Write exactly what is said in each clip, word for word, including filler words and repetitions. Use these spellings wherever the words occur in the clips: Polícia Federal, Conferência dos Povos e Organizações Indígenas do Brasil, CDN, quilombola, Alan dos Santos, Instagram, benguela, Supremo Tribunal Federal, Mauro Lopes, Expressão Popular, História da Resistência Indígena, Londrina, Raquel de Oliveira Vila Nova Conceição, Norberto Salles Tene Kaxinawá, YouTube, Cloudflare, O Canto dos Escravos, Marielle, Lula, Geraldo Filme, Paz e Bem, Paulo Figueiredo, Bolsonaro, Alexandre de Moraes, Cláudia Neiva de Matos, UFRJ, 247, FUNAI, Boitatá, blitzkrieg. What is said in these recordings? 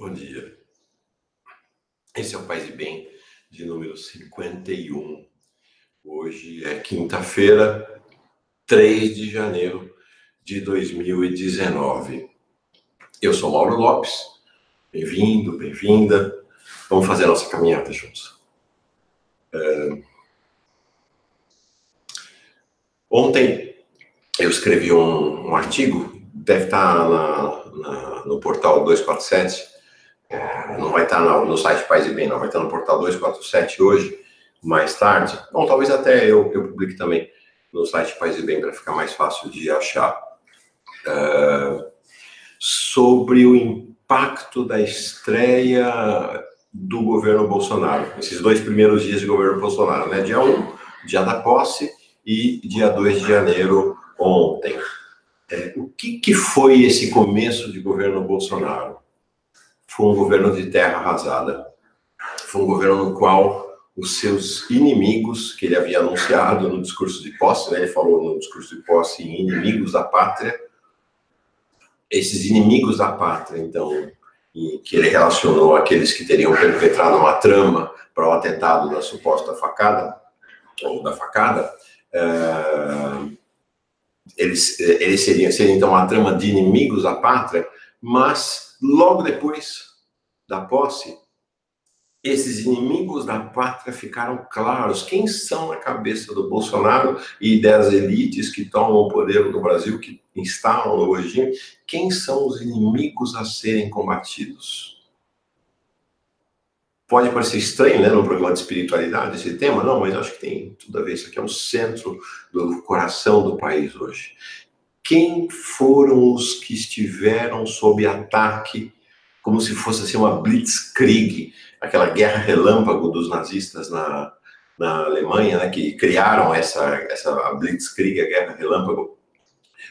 Bom dia. Esse é o Paz e Bem de número cinquenta e um. Hoje é quinta-feira, três de janeiro de dois mil e dezenove. Eu sou Mauro Lopes. Bem-vindo, bem-vinda. Vamos fazer a nossa caminhada juntos. É... Ontem eu escrevi um, um artigo, deve estar na, na, no portal duzentos e quarenta e sete. É, não vai estar no, no site Paz e Bem, não, vai estar no portal duzentos e quarenta e sete hoje, mais tarde. Bom, talvez até eu, eu publique também no site Paz e Bem, para ficar mais fácil de achar. Uh, sobre o impacto da estreia do governo Bolsonaro, esses dois primeiros dias de governo Bolsonaro, né? dia um, dia da posse, e dia dois de janeiro, ontem. É, o que, que foi esse começo de governo Bolsonaro? Foi um governo de terra arrasada. Foi um governo no qual os seus inimigos, que ele havia anunciado no discurso de posse, né, ele falou no discurso de posse em inimigos da pátria, esses inimigos da pátria, então, em que ele relacionou aqueles que teriam perpetrado uma trama para o atentado da suposta facada, ou da facada, uh, eles, eles seriam, seriam, então, uma trama de inimigos da pátria, mas... Logo depois da posse, esses inimigos da pátria ficaram claros. Quem são na cabeça do Bolsonaro e das elites que tomam o poder do Brasil, que instalam o regime? Quem são os inimigos a serem combatidos? Pode parecer estranho, né, no programa de espiritualidade, esse tema. Não, mas acho que tem tudo a ver. Isso aqui é o centro do coração do país hoje. Quem foram os que estiveram sob ataque, como se fosse assim, uma blitzkrieg, aquela guerra relâmpago dos nazistas na, na Alemanha, né, que criaram essa, essa blitzkrieg, a guerra relâmpago,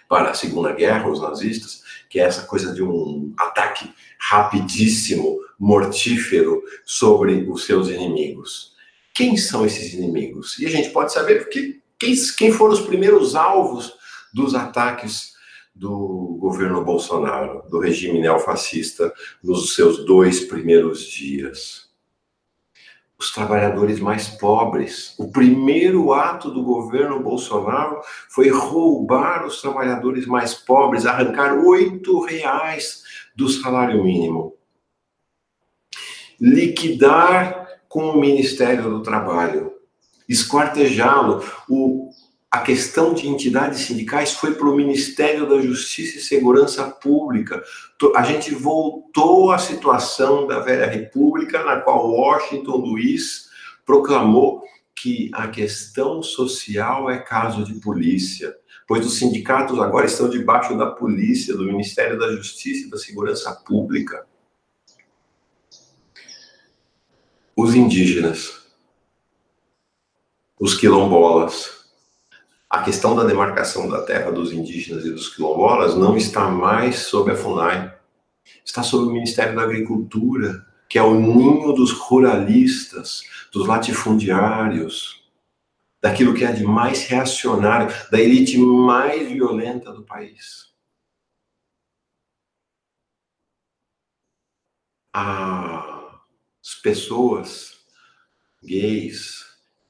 para a Segunda Guerra, os nazistas, que é essa coisa de um ataque rapidíssimo, mortífero, sobre os seus inimigos. Quem são esses inimigos? E a gente pode saber porque, quem, quem foram os primeiros alvos dos ataques do governo Bolsonaro, do regime neofascista, nos seus dois primeiros dias. Os trabalhadores mais pobres. O primeiro ato do governo Bolsonaro foi roubar os trabalhadores mais pobres, arrancar oito reais do salário mínimo. Liquidar com o Ministério do Trabalho. Esquartejá-lo. O A questão de entidades sindicais foi para o Ministério da Justiça e Segurança Pública. A gente voltou à situação da velha república, na qual Washington Luiz proclamou que a questão social é caso de polícia, pois os sindicatos agora estão debaixo da polícia, do Ministério da Justiça e da Segurança Pública. Os indígenas, os quilombolas. A questão da demarcação da terra dos indígenas e dos quilombolas não está mais sob a FUNAI. Está sob o Ministério da Agricultura, que é o ninho dos ruralistas, dos latifundiários, daquilo que é de mais reacionário, da elite mais violenta do país. As pessoas gays,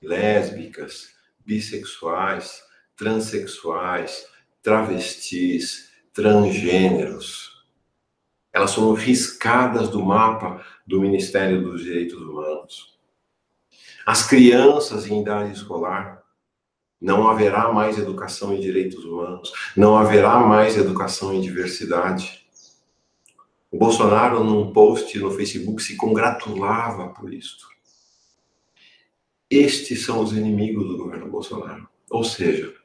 lésbicas, bissexuais, transexuais, travestis, transgêneros. Elas foram riscadas do mapa do Ministério dos Direitos Humanos. As crianças em idade escolar, não haverá mais educação em direitos humanos, não haverá mais educação em diversidade. O Bolsonaro, num post no Facebook, se congratulava por isso. Estes são os inimigos do governo Bolsonaro. Ou seja,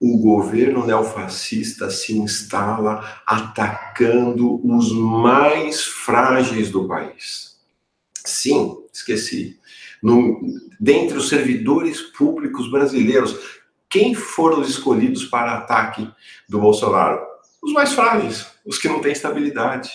o governo neofascista se instala atacando os mais frágeis do país. Sim, esqueci. No, dentre os servidores públicos brasileiros, quem foram escolhidos para ataque do Bolsonaro? Os mais frágeis, os que não têm estabilidade.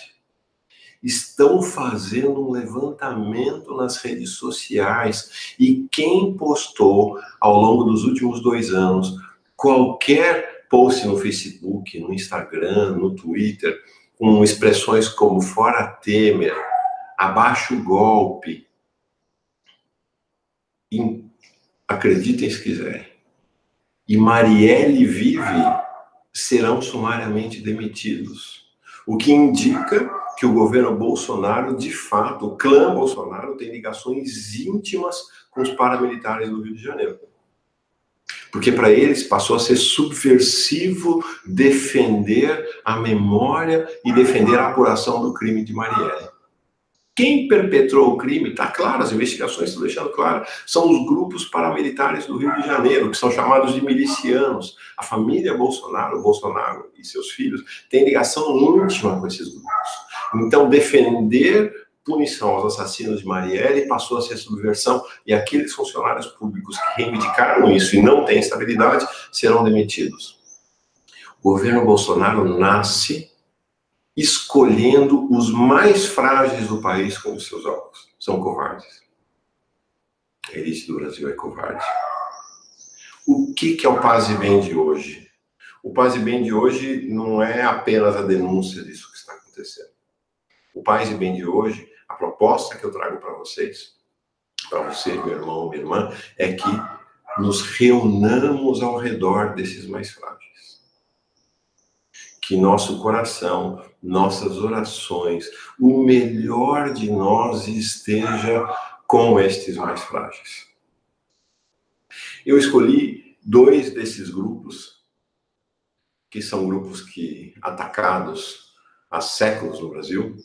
Estão fazendo um levantamento nas redes sociais e quem postou ao longo dos últimos dois anos qualquer post no Facebook, no Instagram, no Twitter, com expressões como fora Temer, abaixo o golpe, e, acreditem se quiserem, e Marielle vive, serão sumariamente demitidos. O que indica que o governo Bolsonaro, de fato, o clã Bolsonaro tem ligações íntimas com os paramilitares do Rio de Janeiro. Porque para eles passou a ser subversivo defender a memória e defender a apuração do crime de Marielle. Quem perpetrou o crime, está claro, as investigações estão deixando claro, são os grupos paramilitares do Rio de Janeiro, que são chamados de milicianos. A família Bolsonaro, Bolsonaro e seus filhos, tem ligação íntima com esses grupos. Então, defender punição aos assassinos de Marielle passou a ser subversão, e aqueles funcionários públicos que reivindicaram isso e não têm estabilidade serão demitidos. O governo Bolsonaro nasce escolhendo os mais frágeis do país como seus alvos. São covardes. A elite do Brasil é covarde. O que que é o Paz e Bem de hoje? O Paz e Bem de hoje não é apenas a denúncia disso que está acontecendo. O Paz e Bem de hoje, a proposta que eu trago para vocês, para você, meu irmão, minha irmã, é que nos reunamos ao redor desses mais frágeis. Que nosso coração, nossas orações, o melhor de nós esteja com estes mais frágeis. Eu escolhi dois desses grupos, que são grupos que atacados há séculos no Brasil,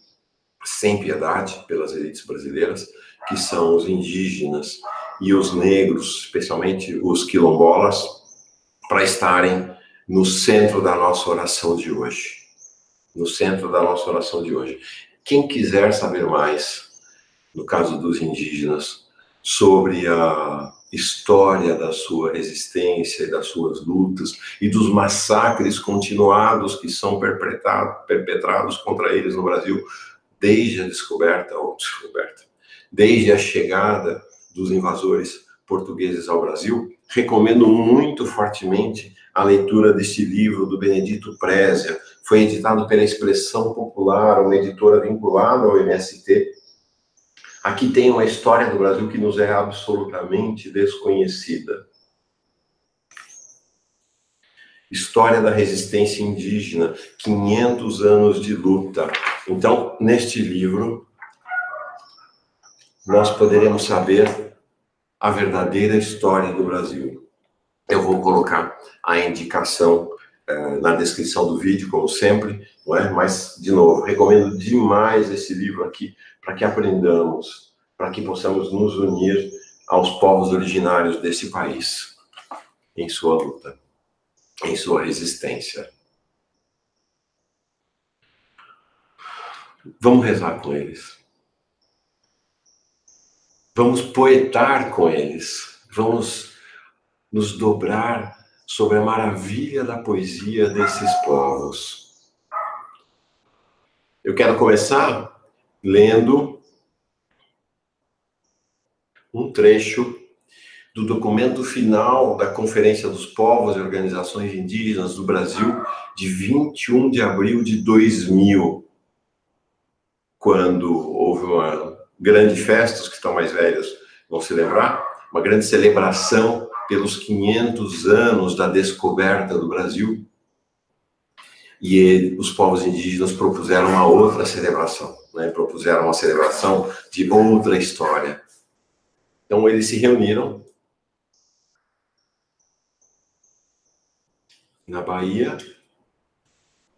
sem piedade pelas elites brasileiras, que são os indígenas e os negros, especialmente os quilombolas, para estarem no centro da nossa oração de hoje. No centro da nossa oração de hoje. Quem quiser saber mais, no caso dos indígenas, sobre a história da sua existência e das suas lutas, e dos massacres continuados que são perpetrados contra eles no Brasil, desde a descoberta, ou descoberta, desde a chegada dos invasores portugueses ao Brasil, recomendo muito fortemente a leitura deste livro do Benedito Prezia. Foi editado pela Expressão Popular, uma editora vinculada ao M S T. Aqui tem uma história do Brasil que nos é absolutamente desconhecida. História da resistência indígena, quinhentos anos de luta. Então, neste livro, nós poderemos saber a verdadeira história do Brasil. Eu vou colocar a indicação eh, na descrição do vídeo, como sempre, não é? Mas, de novo, recomendo demais esse livro aqui para que aprendamos, para que possamos nos unir aos povos originários desse país, em sua luta, em sua resistência. Vamos rezar com eles. Vamos poetar com eles. Vamos nos dobrar sobre a maravilha da poesia desses povos. Eu quero começar lendo um trecho do documento final da Conferência dos Povos e Organizações Indígenas do Brasil, de vinte e um de abril de dois mil, quando houve uma grande festa, os que estão mais velhos vão se lembrar, uma grande celebração pelos quinhentos anos da descoberta do Brasil, e ele, os povos indígenas propuseram uma outra celebração, né? Propuseram uma celebração de outra história. Então eles se reuniram na Bahia,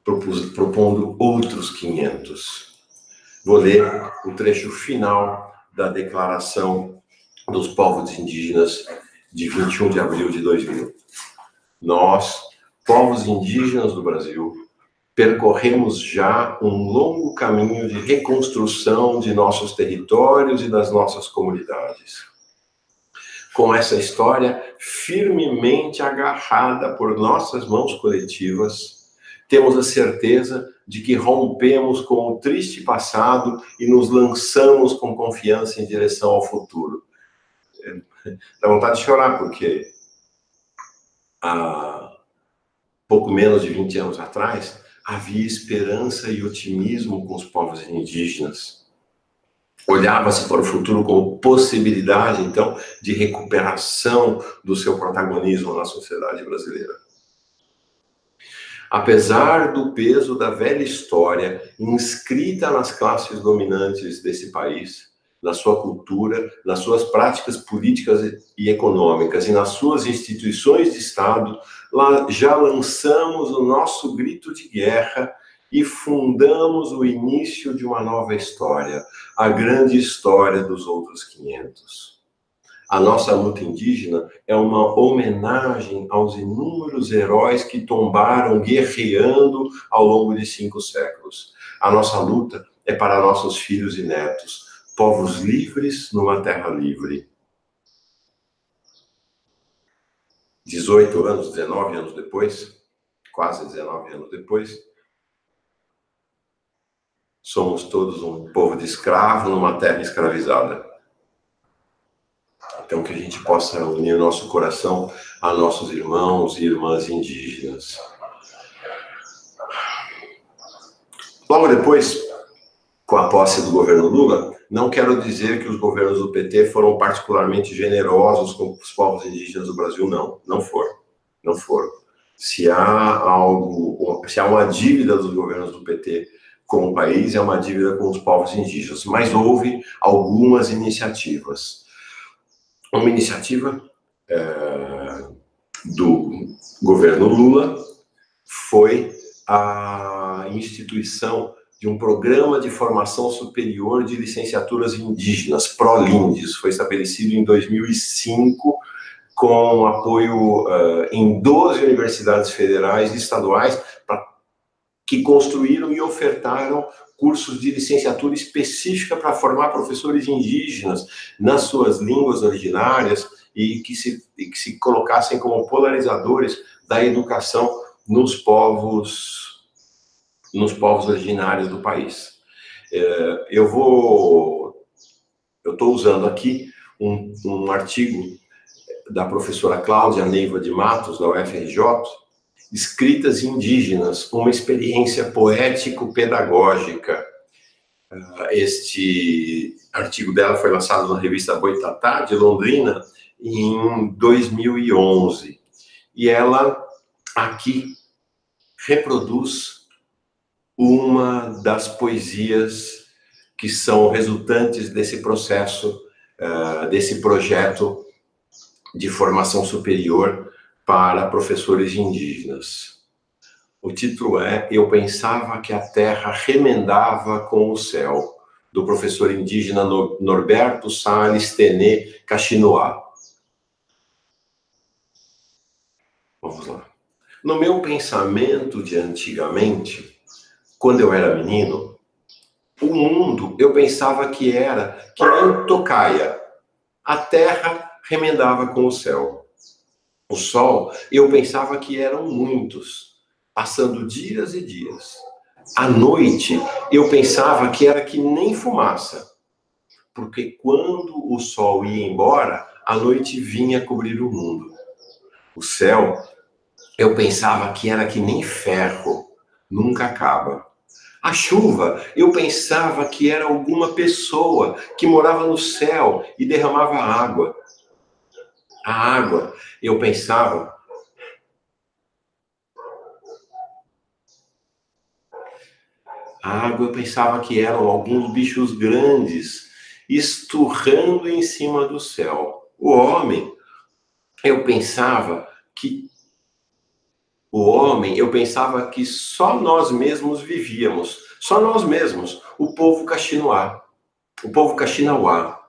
propus, propondo outros quinhentos. Vou ler o trecho final da declaração dos povos indígenas de vinte e um de abril de dois mil. Nós, povos indígenas do Brasil, percorremos já um longo caminho de reconstrução de nossos territórios e das nossas comunidades. Com essa história firmemente agarrada por nossas mãos coletivas, temos a certeza de que rompemos com o triste passado e nos lançamos com confiança em direção ao futuro. Dá vontade de chorar, porque há pouco menos de vinte anos atrás, havia esperança e otimismo com os povos indígenas. Olhava-se para o futuro como possibilidade, então, de recuperação do seu protagonismo na sociedade brasileira. Apesar do peso da velha história inscrita nas classes dominantes desse país, na sua cultura, nas suas práticas políticas e econômicas e nas suas instituições de Estado, lá já lançamos o nosso grito de guerra e fundamos o início de uma nova história, a grande história dos outros quinhentos. A nossa luta indígena é uma homenagem aos inúmeros heróis que tombaram guerreando ao longo de cinco séculos. A nossa luta é para nossos filhos e netos, povos livres numa terra livre. dezoito anos, dezenove anos depois, quase dezenove anos depois, somos todos um povo de escravo numa terra escravizada. Então que a gente possa unir nosso coração a nossos irmãos e irmãs indígenas. Logo depois, com a posse do governo Lula, não quero dizer que os governos do P T foram particularmente generosos com os povos indígenas do Brasil, não. Não foram. Não foram. Se há algo, se há uma dívida dos governos do P T com o país, é uma dívida com os povos indígenas. Mas houve algumas iniciativas. Uma iniciativa é, do governo Lula foi a instituição de um programa de formação superior de licenciaturas indígenas, ProLindes, foi estabelecido em dois mil e cinco, com apoio uh, em doze universidades federais e estaduais, pra, que construíram e ofertaram cursos de licenciatura específica para formar professores indígenas nas suas línguas originárias e que se, e que se colocassem como polarizadores da educação nos povos nos povos originários do país. Eu vou, eu estou usando aqui um, um artigo da professora Cláudia Neiva de Matos, da U F R J, Escritas Indígenas, uma experiência poético-pedagógica. Este artigo dela foi lançado na revista Boitatá, de Londrina, em dois mil e onze. E ela, aqui, reproduz uma das poesias que são resultantes desse processo, desse projeto de formação superior para professores indígenas. O título é Eu Pensava que a Terra Remendava com o Céu, do professor indígena Norberto Salles Tene Kaxinawá. Vamos lá. No meu pensamento de antigamente, quando eu era menino, o mundo eu pensava que era, que nem tocaia. A terra remendava com o céu. O sol eu pensava que eram muitos, passando dias e dias. A noite eu pensava que era que nem fumaça, porque quando o sol ia embora, a noite vinha cobrir o mundo. O céu eu pensava que era que nem ferro, nunca acaba. A chuva, eu pensava que era alguma pessoa que morava no céu e derramava água. A água, eu pensava... A água, eu pensava que eram alguns bichos grandes esturrando em cima do céu. O homem, eu pensava que... O homem, eu pensava que só nós mesmos vivíamos, só nós mesmos, o povo Kaxinawá, o povo Kaxinawá.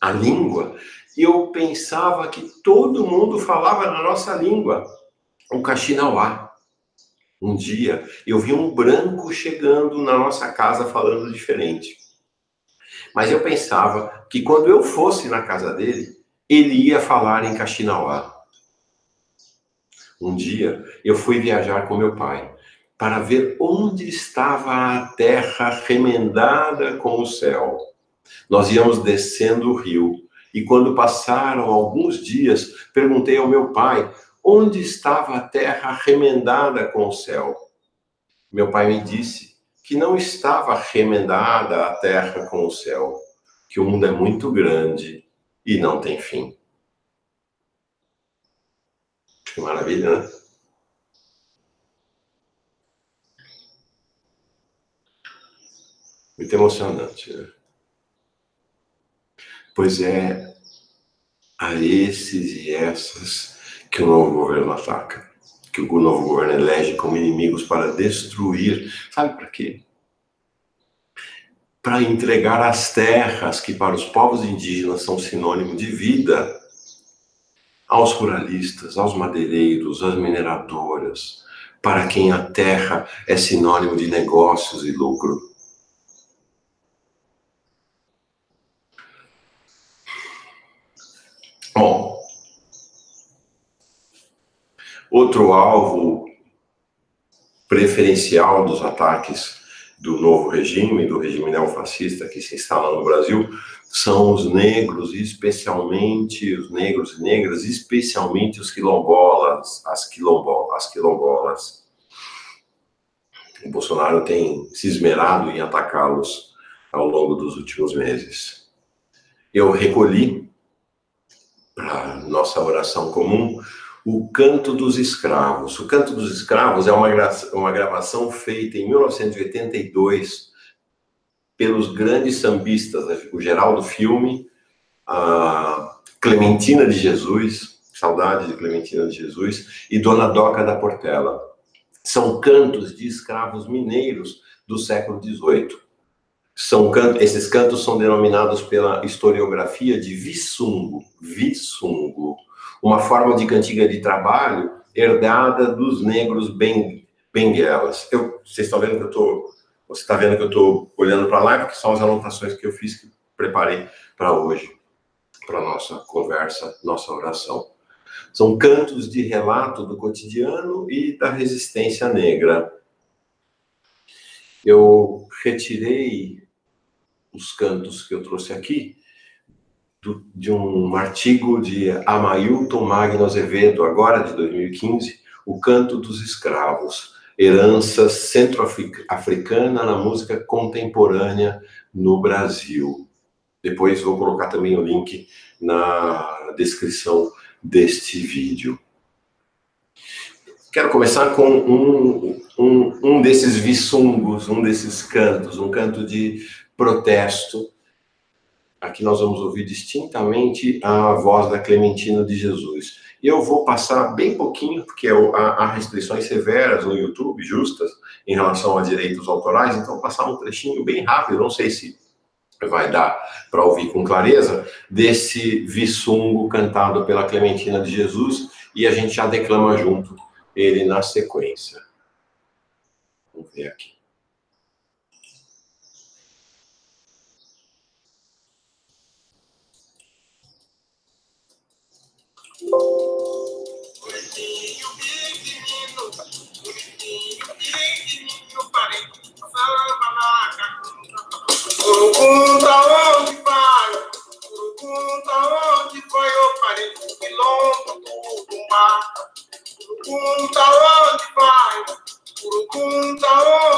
A língua, eu pensava que todo mundo falava na nossa língua, o Kaxinawá. Um dia, eu vi um branco chegando na nossa casa falando diferente. Mas eu pensava que quando eu fosse na casa dele, ele ia falar em Kaxinawá. Um dia, eu fui viajar com meu pai para ver onde estava a terra remendada com o céu. Nós íamos descendo o rio e quando passaram alguns dias, perguntei ao meu pai onde estava a terra remendada com o céu. Meu pai me disse que não estava remendada a terra com o céu, que o mundo é muito grande e não tem fim. Que maravilha, né? Muito emocionante, né? Pois é a esses e essas que o novo governo ataca, que o novo governo elege como inimigos para destruir. Sabe para quê? Para entregar as terras que para os povos indígenas são sinônimo de vida aos ruralistas, aos madeireiros, às mineradoras, para quem a terra é sinônimo de negócios e lucro. Bom, outro alvo preferencial dos ataques do novo regime, do regime neofascista que se instala no Brasil, são os negros, especialmente os negros e negras, especialmente os quilombolas, as quilombolas, as quilombolas. O Bolsonaro tem se esmerado em atacá-los ao longo dos últimos meses. Eu recolhi para nossa oração comum, o Canto dos Escravos. O Canto dos Escravos é uma, gra uma gravação feita em mil novecentos e oitenta e dois pelos grandes sambistas, né? O Geraldo Filme, a Clementina de Jesus, saudade de Clementina de Jesus, e Dona Doca da Portela. São cantos de escravos mineiros do século dezoito. São cantos, esses cantos são denominados pela historiografia de vissungo, vissungo, uma forma de cantiga de trabalho herdada dos negros ben, benguelas. Eu, vocês estão vendo que eu estou, você está vendo que eu estou olhando para lá, porque são as anotações que eu fiz, que preparei para hoje, para nossa conversa, nossa oração. São cantos de relato do cotidiano e da resistência negra. Eu retirei os cantos que eu trouxe aqui do, de um artigo de Amailton Magno Azevedo, agora de dois mil e quinze, O Canto dos Escravos, herança centro-africana na música contemporânea no Brasil. Depois vou colocar também o link na descrição deste vídeo. Quero começar com um, um, um desses vissungos, um desses cantos, um canto de protesto. Aqui nós vamos ouvir distintamente a voz da Clementina de Jesus. Eu vou passar bem pouquinho, porque há restrições severas no YouTube, justas, em relação a direitos autorais, então vou passar um trechinho bem rápido, não sei se vai dar para ouvir com clareza, desse vissungo cantado pela Clementina de Jesus, e a gente já declama junto ele na sequência. Vamos ver aqui. Bonitinho, pequenino, bonitinho, pequenino, parei, salva na cacunda. Corcunda, onde vai? Corcunda, onde vai? Eu parei, que longo tudo mata. Corcunda, onde vai? Corcunda,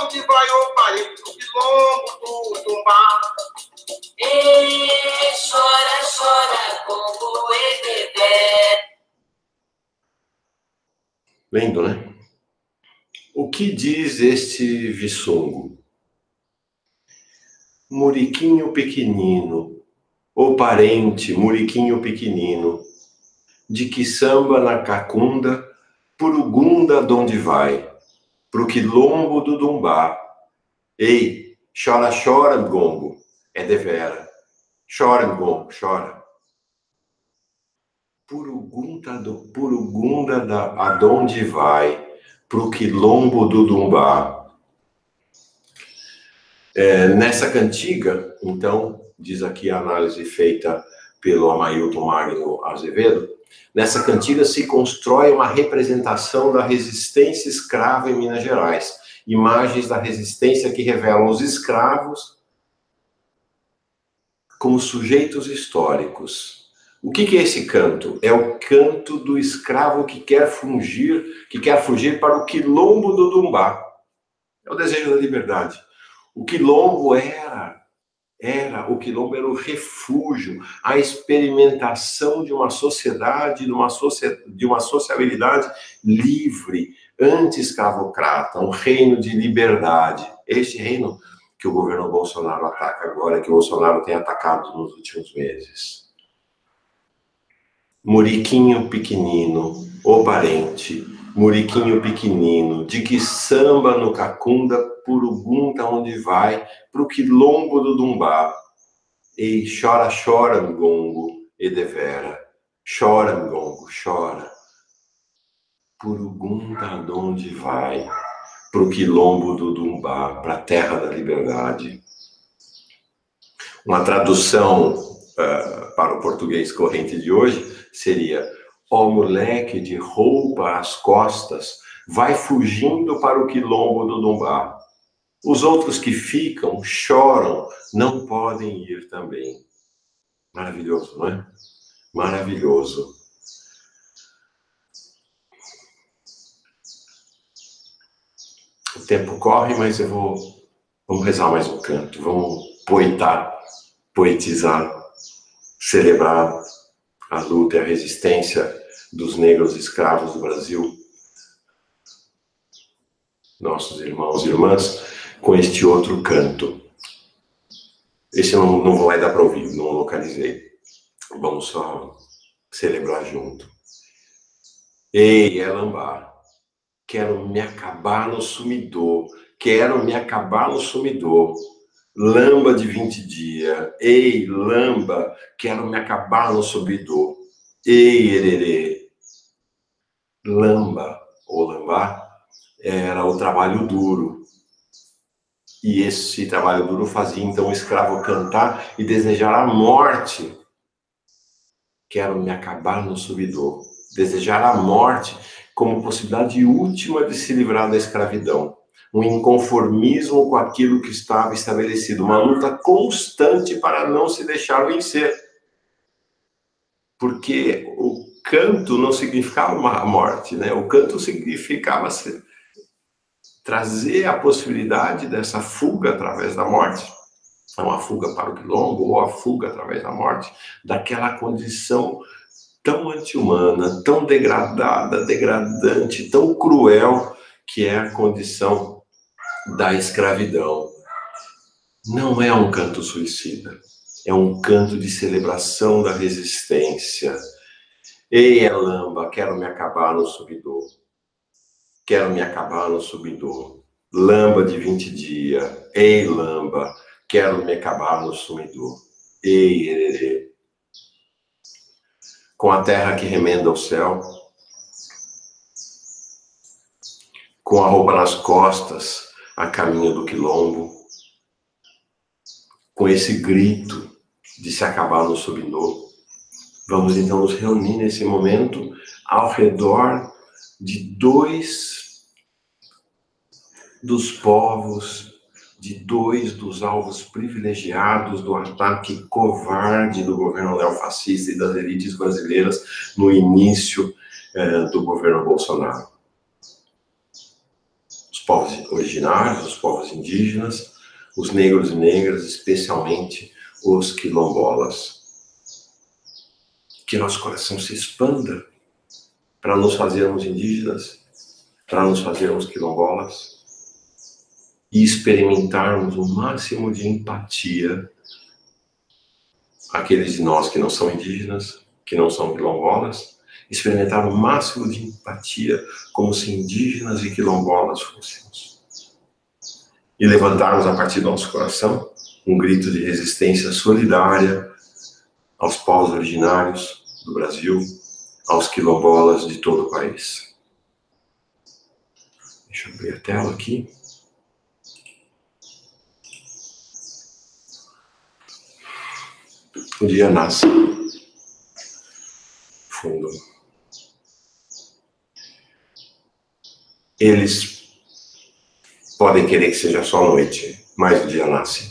onde vai? Eu parei, que longo tudo mata. Ei, chora, chora, como é. Lindo, né? O que diz este vissungo? Muriquinho pequenino, ô parente, muriquinho pequenino, de que samba na cacunda, por Ugunda donde vai, pro quilombo do Dumbá. Ei, chora, chora, gongo. É devera. Chora, bom, chora. Purugunda, do, purugunda da, aonde vai? Pro quilombo do Dumbá. É, nessa cantiga, então, diz aqui a análise feita pelo Amailton Magno Azevedo, nessa cantiga se constrói uma representação da resistência escrava em Minas Gerais. Imagens da resistência que revelam os escravos como sujeitos históricos. O que, que é esse canto? É o canto do escravo que quer fugir, que quer fugir para o quilombo do Dumbá. É o desejo da liberdade. O quilombo era, era, o quilombo era o refúgio, a experimentação de uma sociedade, de uma, de uma sociabilidade livre, anti-escravocrata, um reino de liberdade. Este reino que o governo Bolsonaro ataca agora, que o Bolsonaro tem atacado nos últimos meses. Muriquinho pequenino, ô parente, muriquinho pequenino, de que samba no Cacunda, Purugunta onde vai, pro quilombo do Dumbá. Ei, chora, chora, Mgongo, e devera. Chora, Mgongo, chora. Purugunta onde vai, pro quilombo do Dumbá, pra terra da liberdade. Uma tradução uh, para o português corrente de hoje seria: ó moleque de roupa às costas, vai fugindo para o quilombo do Dumbá. Os outros que ficam, choram, não podem ir também. Maravilhoso, não é? Maravilhoso. O tempo corre, mas eu vou... Vamos rezar mais um canto. Vamos poetar, poetizar, celebrar a luta e a resistência dos negros escravos do Brasil. Nossos irmãos e irmãs, com este outro canto. Esse não, não vai dar para ouvir, não localizei. Vamos só celebrar junto. Ei, Elambá, quero me acabar no sumidor, quero me acabar no sumidor. Lamba de vinte dias, ei, lamba, quero me acabar no sumidor. Ei, ererê. Lamba, ou lambá, era o trabalho duro. E esse trabalho duro fazia, então, o escravo cantar e desejar a morte. Quero me acabar no sumidor. Desejar a morte como possibilidade última de se livrar da escravidão. Um inconformismo com aquilo que estava estabelecido. Uma luta constante para não se deixar vencer. Porque o canto não significava uma morte, né? O canto significava ser... trazer a possibilidade dessa fuga através da morte, uma fuga para o quilombo, ou a fuga através da morte, daquela condição tão anti-humana, tão degradada, degradante, tão cruel, que é a condição da escravidão. Não é um canto suicida, é um canto de celebração da resistência. Ei, Elamba, quero me acabar no sumidor. Quero me acabar no sumidor. Lamba de vinte dias. Ei, lamba. Quero me acabar no sumidor. Ei, ererê. Com a terra que remenda o céu. Com a roupa nas costas, a caminho do quilombo. Com esse grito de se acabar no sumidor. Vamos então nos reunir nesse momento ao redor de dois dos povos, de dois dos alvos privilegiados do ataque covarde do governo neofascista e das elites brasileiras no início eh, do governo Bolsonaro. Os povos originários, os povos indígenas, os negros e negras, especialmente os quilombolas. Que nosso coração se expanda para nos fazermos indígenas, para nos fazermos quilombolas e experimentarmos o máximo de empatia aqueles de nós que não são indígenas, que não são quilombolas, experimentar o máximo de empatia como se indígenas e quilombolas fôssemos. E levantarmos a partir do nosso coração um grito de resistência solidária aos povos originários do Brasil, aos quilombolas de todo o país. Deixa eu abrir a tela aqui. O dia nasce. Fundo. Eles podem querer que seja só noite, mas o dia nasce.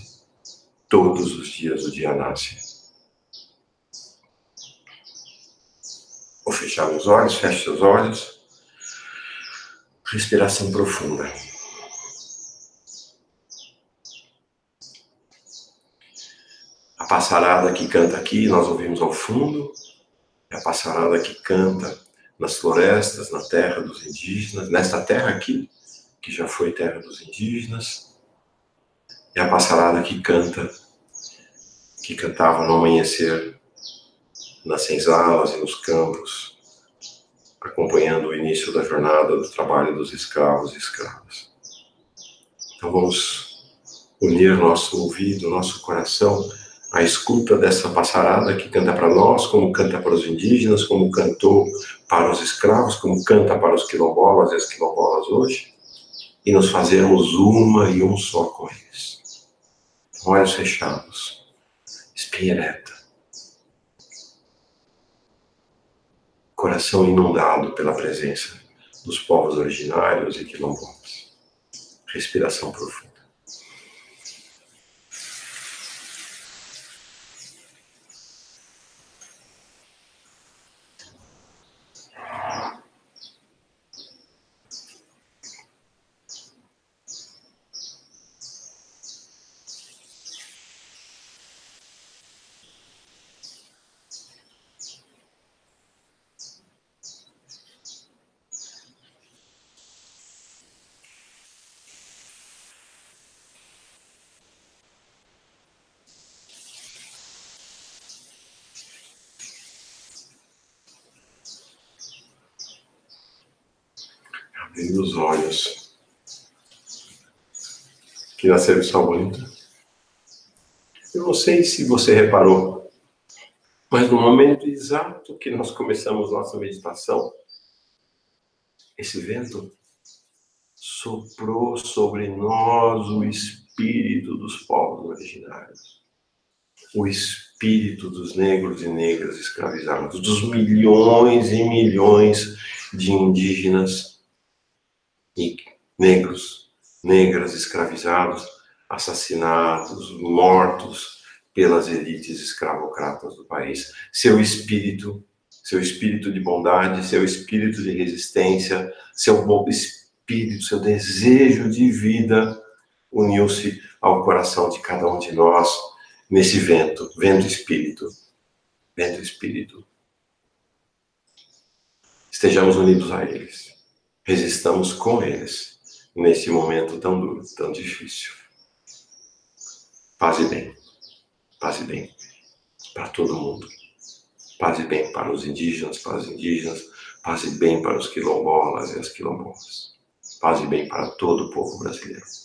Todos os dias o dia nasce. Vou fechar os olhos, feche seus olhos. Respiração profunda. passarada que canta aqui, nós ouvimos ao fundo, é a passarada que canta nas florestas, na terra dos indígenas, nesta terra aqui, que já foi terra dos indígenas, é a passarada que canta, que cantava no amanhecer, nas senzalas e nos campos, acompanhando o início da jornada do trabalho dos escravos e escravas. Então vamos unir nosso ouvido, nosso coração, à escuta dessa passarada que canta para nós, como canta para os indígenas, como cantou para os escravos, como canta para os quilombolas e as quilombolas hoje, e nos fazermos uma e um só com eles. Com olhos fechados, espinha ereta, coração inundado pela presença dos povos originários e quilombolas. Respiração profunda. Abrindo os olhos. Que nasceu só bonita. Eu não sei se você reparou, mas no momento exato que nós começamos nossa meditação, esse vento soprou sobre nós o espírito dos povos originários, o espírito dos negros e negras escravizados, dos milhões e milhões de indígenas e negros, negras escravizados, assassinados, mortos pelas elites escravocratas do país. Seu espírito, seu espírito de bondade, seu espírito de resistência, seu bom espírito, seu desejo de vida uniu-se ao coração de cada um de nós nesse vento, vento espírito, vento espírito. Estejamos unidos a eles. Resistamos com eles, nesse momento tão duro, tão difícil. Paz e bem. Paz e bem para todo mundo. Paz e bem para os indígenas, para as indígenas. Paz e bem para os quilombolas e as quilombolas. Paz e bem para todo o povo brasileiro.